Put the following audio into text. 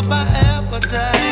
up my appetite.